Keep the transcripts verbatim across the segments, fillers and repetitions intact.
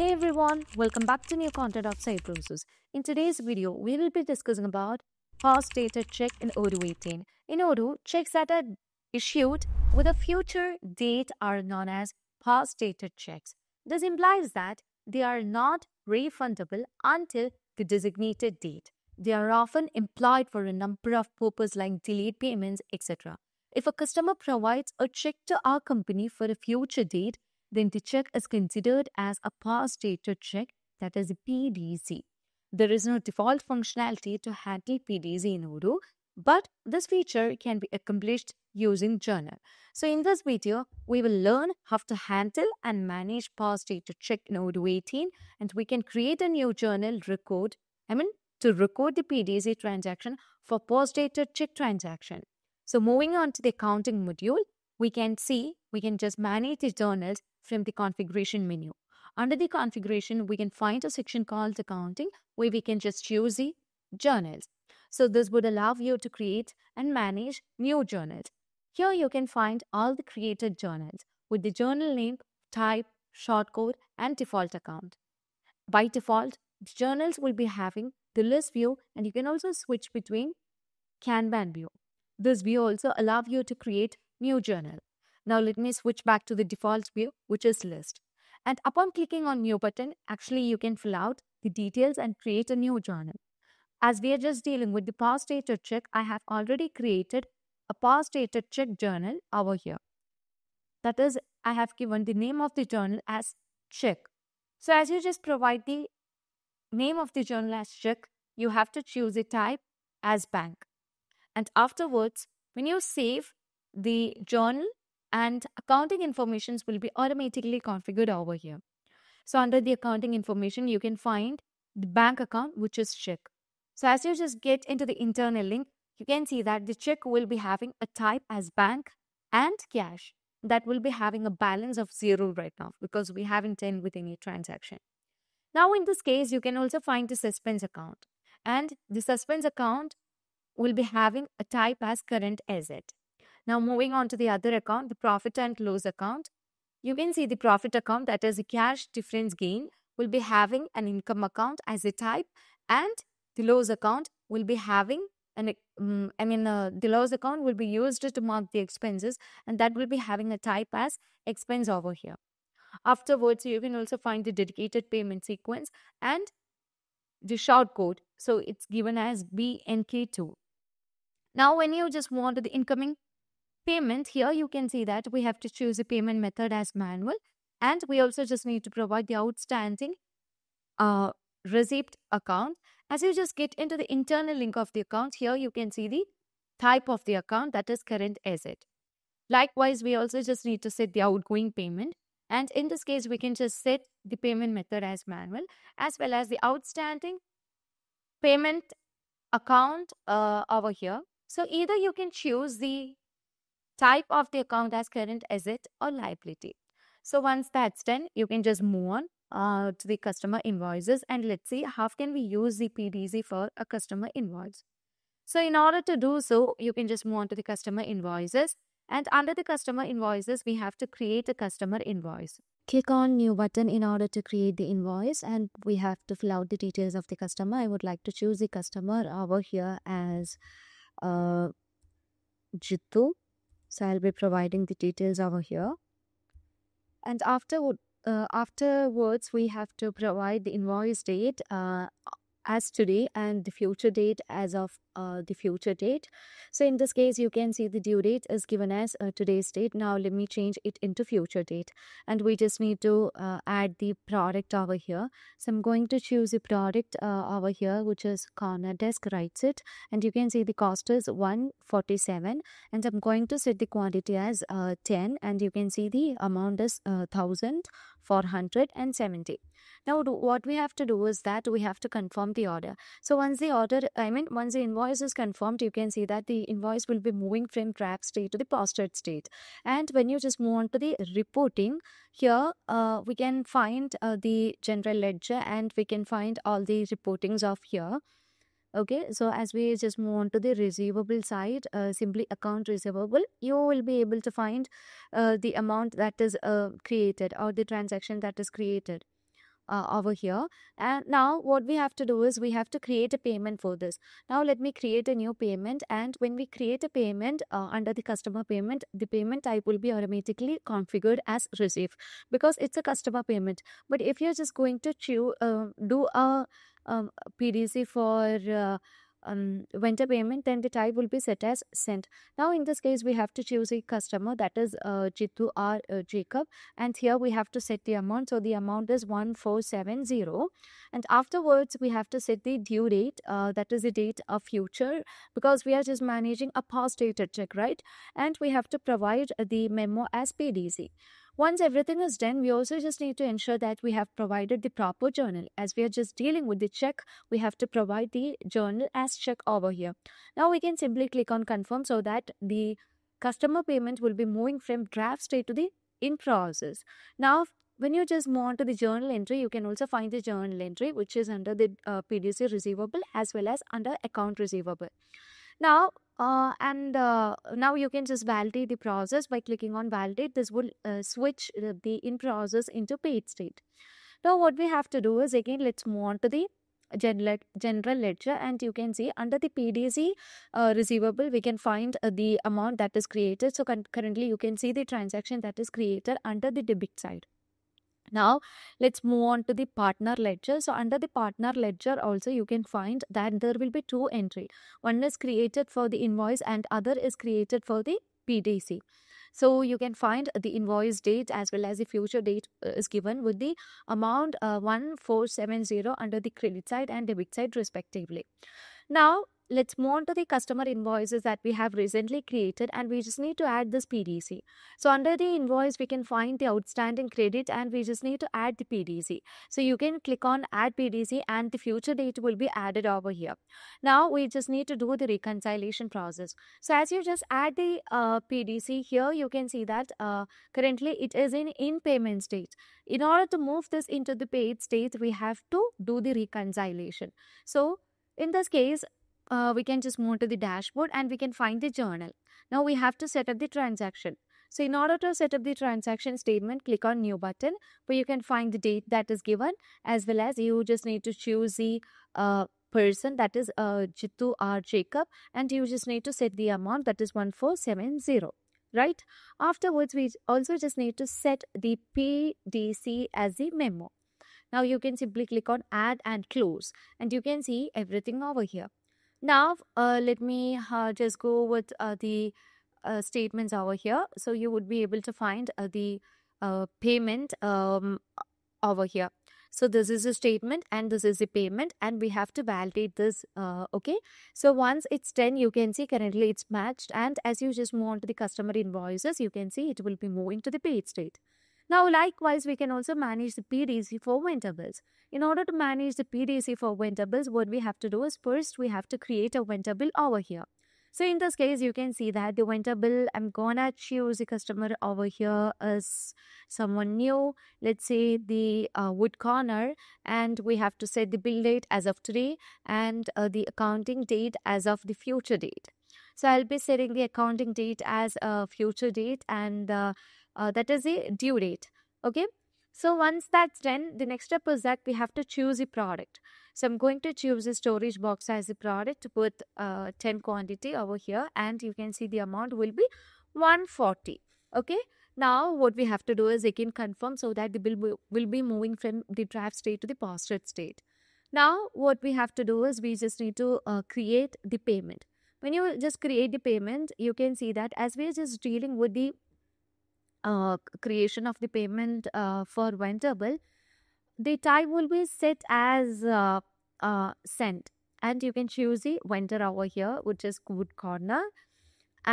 Hey everyone, welcome back to new content of Cybrosys. In today's video, we will be discussing about past data check in Odoo eighteen. In Odoo, checks that are issued with a future date are known as past data checks. This implies that they are not refundable until the designated date. They are often employed for a number of purposes like delayed payments, et cetera. If a customer provides a check to our company for a future date, then the check is considered as a past data check, that is P D C. There is no default functionality to handle P D C in Odoo, but this feature can be accomplished using Journal. So in this video, we will learn how to handle and manage past data check in Odoo eighteen, and we can create a new journal record, I mean to record the P D C transaction for past data check transaction. So moving on to the accounting module, we can see we can just manage the journals from the configuration menu. Under the configuration, we can find a section called accounting where we can just choose the journals. So this would allow you to create and manage new journals. Here you can find all the created journals with the journal name, type, shortcode and default account. By default, the journals will be having the list view, and you can also switch between Kanban view. This view also allows you to create new journal. Now let me switch back to the default view, which is list. And upon clicking on new button, actually you can fill out the details and create a new journal. As we are just dealing with the past data check, I have already created a past data check journal over here. That is, I have given the name of the journal as check. So as you just provide the name of the journal as check, you have to choose a type as bank. And afterwards, when you save the journal, and accounting informations will be automatically configured over here. So under the accounting information, you can find the bank account, which is check. So as you just get into the internal link, you can see that the check will be having a type as bank and cash. That will be having a balance of zero right now because we haven't ended with any transaction. Now in this case, you can also find the suspense account. And the suspense account will be having a type as current asset. Now moving on to the other account, the profit and loss account. You can see the profit account, that is the cash difference gain, will be having an income account as a type, and the loss account will be having an um, I mean uh, the loss account will be used to mark the expenses, and that will be having a type as expense over here. Afterwards, you can also find the dedicated payment sequence and the short code. So it's given as B N K two. Now when you just move on to the incoming payment, here you can see that we have to choose a payment method as manual, and we also just need to provide the outstanding uh, receipt account. As you just get into the internal link of the account, here you can see the type of the account, that is current asset. Likewise, we also just need to set the outgoing payment, and in this case we can just set the payment method as manual, as well as the outstanding payment account uh, over here. So either you can choose the type of the account as current asset or liability. So once that's done, you can just move on uh, to the customer invoices, and let's see how can we use the P D C for a customer invoice. So in order to do so, you can just move on to the customer invoices, and under the customer invoices, we have to create a customer invoice. Click on new button in order to create the invoice, and we have to fill out the details of the customer. I would like to choose the customer over here as uh, Jitu. So I'll be providing the details over here. And after, uh, afterwards, we have to provide the invoice date uh, as today and the future date as of uh, the future date. So in this case, you can see the due date is given as uh, today's date. Now let me change it into future date. And we just need to uh, add the product over here. So I'm going to choose the product uh, over here, which is corner desk, right set. And you can see the cost is one forty-seven. And I'm going to set the quantity as uh, ten. And you can see the amount is uh, one thousand four hundred seventy. Now do, what we have to do is that we have to confirm the order. So once the order, I mean once the invoice is confirmed, you can see that the invoice will be moving from draft state to the posted state. And when you just move on to the reporting, here uh, we can find uh, the general ledger, and we can find all the reportings of here. Okay, so as we just move on to the receivable side, uh, simply account receivable, you will be able to find uh, the amount that is uh, created or the transaction that is created. uh, over here. And now what we have to do is we have to create a payment for this. Now let me create a new payment, and when we create a payment uh, under the customer payment, the payment type will be automatically configured as receive because it's a customer payment. But if you're just going to chew, uh, do a um, P D C for uh, Um, vendor payment, then the type will be set as sent. Now in this case we have to choose a customer, that is uh, Jitu R uh, Jacob, and here we have to set the amount. So the amount is one four seven zero, and afterwards we have to set the due date, uh, that is the date of future, because we are just managing a past data check, right? And we have to provide the memo as P D C. Once everything is done, we also just need to ensure that we have provided the proper journal. As we are just dealing with the check, we have to provide the journal as check over here. Now we can simply click on confirm so that the customer payment will be moving from draft state to the in process. Now when you just move on to the journal entry, you can also find the journal entry which is under the uh, P D C receivable as well as under account receivable. Now Uh, and uh, now you can just validate the process by clicking on validate. This will uh, switch the in process into paid state. Now what we have to do is, again, let's move on to the general, general ledger, and you can see under the P D C uh, receivable we can find uh, the amount that is created. So currently you can see the transaction that is created under the debit side. Now let's move on to the partner ledger. So under the partner ledger also you can find that there will be two entry. One is created for the invoice and other is created for the P D C. So you can find the invoice date as well as the future date is given with the amount uh, one four seven zero under the credit side and debit side respectively. Now let's move on to the customer invoices that we have recently created, and we just need to add this P D C. So under the invoice we can find the outstanding credit, and we just need to add the P D C. So you can click on add P D C and the future date will be added over here. Now we just need to do the reconciliation process. So as you just add the uh, P D C here, you can see that uh, currently it is in in payment state. In order to move this into the paid state, we have to do the reconciliation. So in this case, Uh, we can just move to the dashboard and we can find the journal. Now we have to set up the transaction. So in order to set up the transaction statement, click on new button where you can find the date that is given, as well as you just need to choose the uh, person, that is uh, Jitu R Jacob, and you just need to set the amount, that is one four seven zero. Right? Afterwards we also just need to set the P D C as the memo. Now you can simply click on add and close, and you can see everything over here. Now, uh, let me uh, just go with uh, the uh, statements over here. So you would be able to find uh, the uh, payment um, over here. So this is a statement and this is a payment, and we have to validate this, uh, okay? So once it's done, you can see currently it's matched, and as you just move on to the customer invoices, you can see it will be moving to the paid state. Now, likewise, we can also manage the P D C for vendor bills. In order to manage the P D C for vendor bills, what we have to do is first we have to create a vendor bill over here. So in this case, you can see that the vendor bill, I'm gonna choose the customer over here as someone new. Let's say the uh, Wood Corner, and we have to set the bill date as of today and uh, the accounting date as of the future date. So I'll be setting the accounting date as a future date, and uh, Uh, that is the due date. Okay, so once that's done, the next step is that we have to choose a product. So I'm going to choose a storage box as a product to put uh, ten quantity over here, and you can see the amount will be one forty. Okay, now what we have to do is again confirm so that the bill will be moving from the draft state to the posted state. Now what we have to do is we just need to uh, create the payment. When you just create the payment, you can see that as we are just dealing with the Uh, creation of the payment uh, for vendor bill, the type will be set as uh, uh, sent, and you can choose the vendor over here, which is Wood Corner,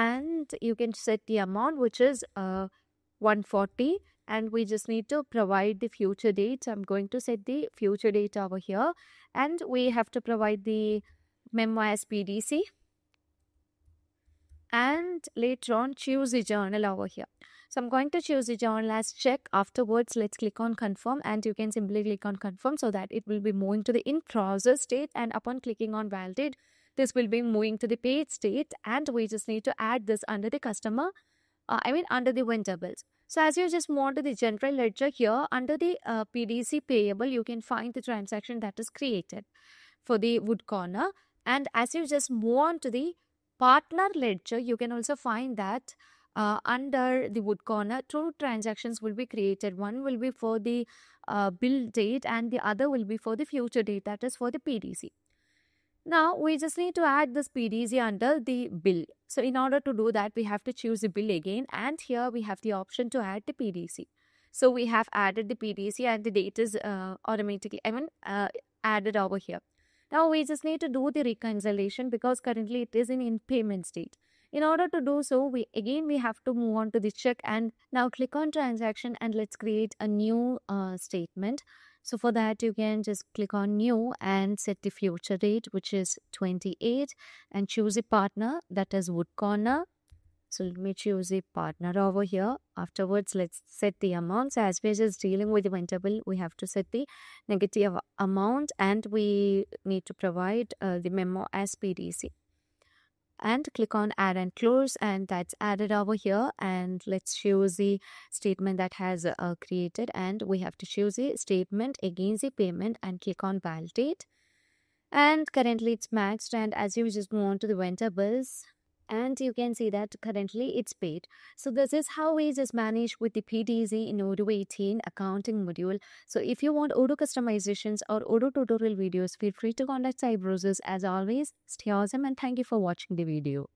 and you can set the amount, which is uh, one forty, and we just need to provide the future date. So I'm going to set the future date over here, and we have to provide the memo as P D C, and later on choose the journal over here. So I'm going to choose the journal as check. Afterwards, let's click on confirm, and you can simply click on confirm so that it will be moving to the in process state, and upon clicking on validate, this will be moving to the paid state, and we just need to add this under the customer uh, I mean under the vendables. So as you just want to the general ledger here, under the uh, P D C payable, you can find the transaction that is created for the Wood Corner. And as you just move on to the partner ledger, you can also find that uh, under the Wood Corner, two transactions will be created. One will be for the uh, bill date and the other will be for the future date, that is for the P D C. Now, we just need to add this P D C under the bill. So, in order to do that, we have to choose the bill again, and here we have the option to add the P D C. So, we have added the P D C and the date is uh, automatically I mean, uh, added over here. Now, we just need to do the reconciliation because currently it is in, in payment state. In order to do so, we again we have to move on to the check and now click on transaction and let's create a new uh, statement. So for that, you can just click on new and set the future date, which is twenty-eight, and choose a partner, that is Wood Corner. So let me choose a partner over here. Afterwards, let's set the amount. So as we're just dealing with the vendable, we have to set the negative amount and we need to provide uh, the memo as P D C. And click on add and close, and that's added over here, and let's choose the statement that has uh, created, and we have to choose a statement against the payment and click on validate, and currently it's maxed. And as you just move on to the vendor bills, and you can see that currently it's paid. So this is how we just manage with the P D C in Odoo eighteen accounting module. So if you want Odoo customizations or Odoo tutorial videos, feel free to contact Cybrosys. As always, stay awesome and thank you for watching the video.